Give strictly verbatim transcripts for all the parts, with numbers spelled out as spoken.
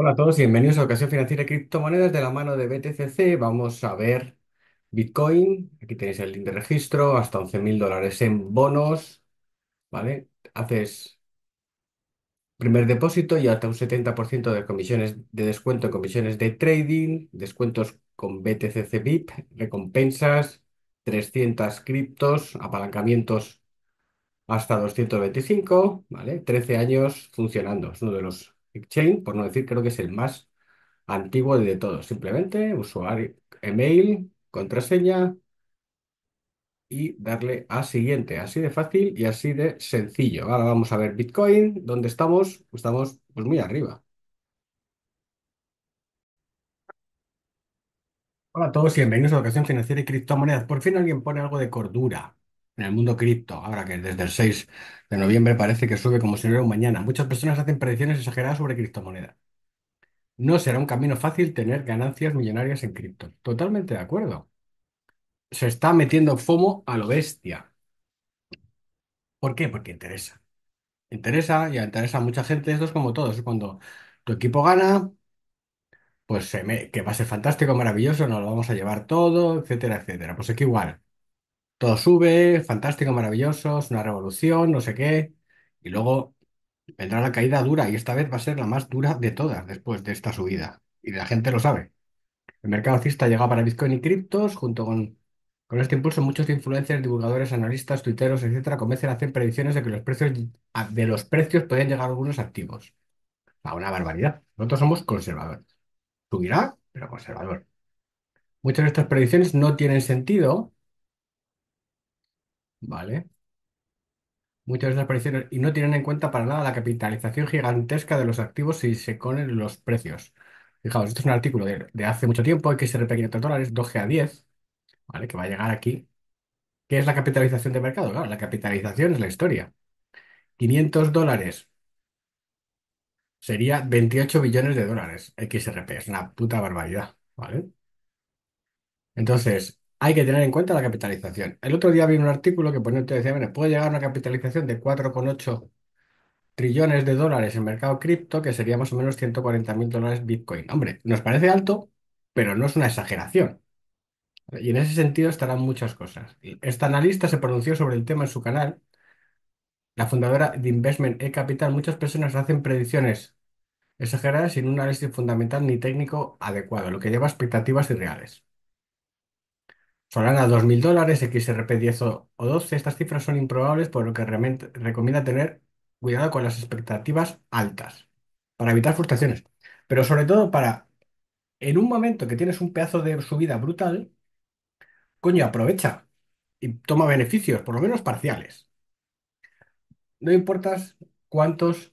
Hola a todos, bienvenidos a Ocasión Financiera y Criptomonedas de la mano de B T C C. Vamos a ver Bitcoin. Aquí tenéis el link de registro, hasta once mil dólares en bonos, ¿vale? Haces primer depósito y hasta un setenta por ciento de comisiones de descuento en comisiones de trading, descuentos con B T C C V I P, recompensas, trescientas criptos, apalancamientos hasta doscientos veinticinco, ¿vale? trece años funcionando. Es uno de los exchange, por no decir, creo que es el más antiguo de todos. Simplemente usuario, email, contraseña y darle a siguiente. Así de fácil y así de sencillo. Ahora vamos a ver Bitcoin. ¿Dónde estamos? Estamos pues muy arriba. Hola a todos y bienvenidos a Ocasión Financiera y Criptomonedas. Por fin alguien pone algo de cordura en el mundo cripto, ahora que desde el seis de noviembre parece que sube como si no hubiera un mañana. Muchas personas hacen predicciones exageradas sobre criptomonedas. No será un camino fácil tener ganancias millonarias en cripto. Totalmente de acuerdo. Se está metiendo FOMO a lo bestia. ¿Por qué? Porque interesa. Interesa y interesa a mucha gente. Esto es como todo. Es cuando tu equipo gana, pues se me- que va a ser fantástico, maravilloso, nos lo vamos a llevar todo, etcétera, etcétera. Pues aquí igual. Todo sube, fantástico, maravilloso, es una revolución, no sé qué. Y luego vendrá la caída dura y esta vez va a ser la más dura de todas después de esta subida. Y la gente lo sabe. El mercado alcista llega para Bitcoin y criptos. Junto con, con este impulso, muchos influencers, divulgadores, analistas, tuiteros, etcétera, comienzan a hacer predicciones de que los precios de los precios pueden llegar a algunos activos. A una barbaridad. Nosotros somos conservadores. Subirá, pero conservador. Muchas de estas predicciones no tienen sentido, ¿vale? Muchas de estas predicciones y no tienen en cuenta para nada la capitalización gigantesca de los activos si se conen los precios. Fijaos, esto es un artículo de, de hace mucho tiempo, X R P quinientos dólares, dos G a diez, ¿vale? Que va a llegar aquí. ¿Qué es la capitalización de mercado? Claro, la capitalización es la historia. quinientos dólares sería veintiocho billones de dólares X R P. Es una puta barbaridad, ¿vale? Entonces, hay que tener en cuenta la capitalización. El otro día vi un artículo que ponía, te decía, bueno, puede llegar a una capitalización de cuatro coma ocho trillones de dólares en mercado cripto, que sería más o menos ciento cuarenta mil dólares Bitcoin. Hombre, nos parece alto, pero no es una exageración. Y en ese sentido estarán muchas cosas. Esta analista se pronunció sobre el tema en su canal. La fundadora de Investment e Capital, muchas personas hacen predicciones exageradas sin un análisis fundamental ni técnico adecuado, lo que lleva a expectativas irreales. Solana dos mil dólares, X R P diez o o doce, estas cifras son improbables, por lo que remen- recomienda tener cuidado con las expectativas altas para evitar frustraciones, pero sobre todo para, en un momento que tienes un pedazo de subida brutal, coño, aprovecha y toma beneficios, por lo menos parciales. No importas cuántos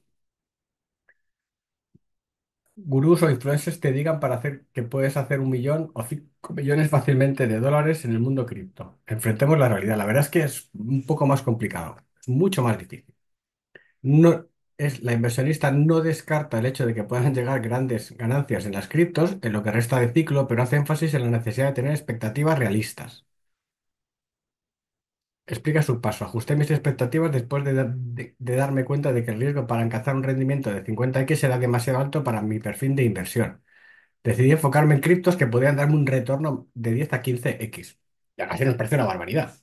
gurús o influencers te digan para hacer que puedes hacer un millón o cinco millones fácilmente de dólares en el mundo cripto. Enfrentemos la realidad. La verdad es que es un poco más complicado, es mucho más difícil. No es, la inversionista no descarta el hecho de que puedan llegar grandes ganancias en las criptos en lo que resta de ciclo, pero hace énfasis en la necesidad de tener expectativas realistas. Explica su paso. Ajusté mis expectativas después de, da- de- de darme cuenta de que el riesgo para alcanzar un rendimiento de cincuenta X era demasiado alto para mi perfil de inversión. Decidí enfocarme en criptos que podían darme un retorno de diez a quince X. Y aún así nos parece una barbaridad.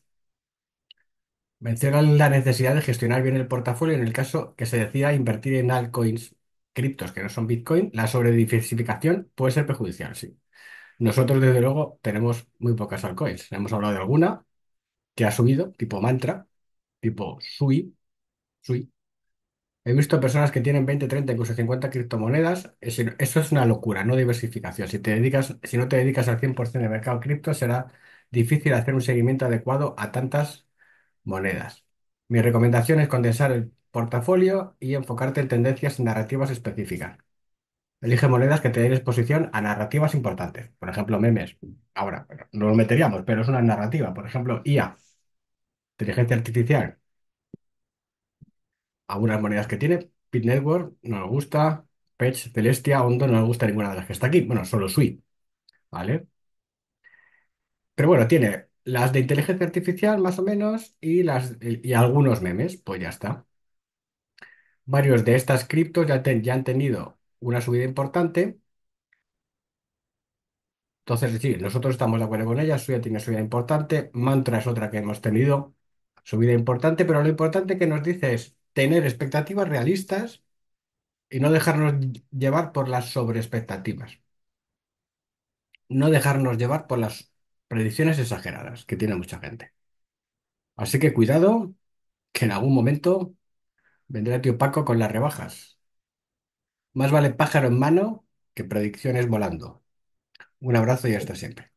Menciona la necesidad de gestionar bien el portafolio en el caso que se decida invertir en altcoins, criptos que no son Bitcoin. La sobrediversificación puede ser perjudicial, sí. Nosotros, desde luego, tenemos muy pocas altcoins. Hemos hablado de alguna que ha subido, tipo Mantra, tipo Sui, Sui. He visto personas que tienen veinte, treinta, incluso cincuenta criptomonedas. Es- Eso es una locura, no diversificación. Si te dedicas, si no te dedicas al cien por ciento del mercado cripto, será difícil hacer un seguimiento adecuado a tantas monedas. Mi recomendación es condensar el portafolio y enfocarte en tendencias y narrativas específicas. Elige monedas que te den exposición a narrativas importantes. Por ejemplo, memes. Ahora, bueno, no lo meteríamos, pero es una narrativa. Por ejemplo, I A, inteligencia artificial. Algunas monedas que tiene. Pit Network no nos gusta. Pets, Celestia, Hondo no nos gusta ninguna de las que está aquí. Bueno, solo Sui, ¿vale? Pero bueno, tiene las de inteligencia artificial más o menos y, las, y algunos memes, pues ya está. Varios de estas criptos ya, ten- ya han tenido una subida importante. Entonces, sí, nosotros estamos de acuerdo con ella. Sui tiene subida importante. Mantra es otra que hemos tenido subida importante, pero lo importante que nos dice es tener expectativas realistas y no dejarnos llevar por las sobreexpectativas. No dejarnos llevar por las predicciones exageradas que tiene mucha gente. Así que cuidado, que en algún momento vendrá tío Paco con las rebajas. Más vale pájaro en mano que predicciones volando. Un abrazo y hasta siempre.